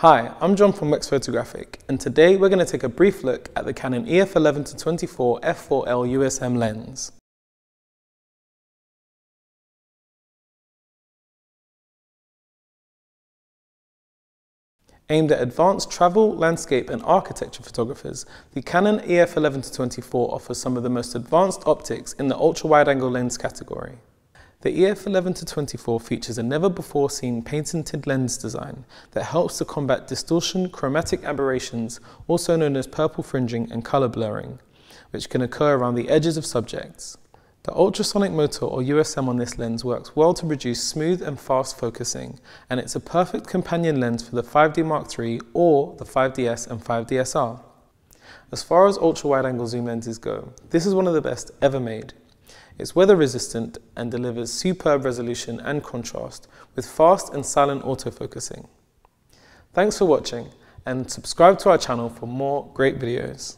Hi, I'm John from Wex Photographic, and today we're going to take a brief look at the Canon EF 11-24 f4L USM lens. Aimed at advanced travel, landscape and architecture photographers, the Canon EF 11-24 offers some of the most advanced optics in the ultra-wide-angle lens category. The EF 11-24 features a never-before-seen patented lens design that helps to combat distortion, chromatic aberrations, also known as purple fringing and color blurring, which can occur around the edges of subjects. The ultrasonic motor or USM on this lens works well to produce smooth and fast focusing, and it's a perfect companion lens for the 5D Mark III or the 5DS and 5DSR. As far as ultra-wide-angle zoom lenses go, this is one of the best ever made. It's weather resistant and delivers superb resolution and contrast with fast and silent autofocusing. Thanks for watching, and subscribe to our channel for more great videos.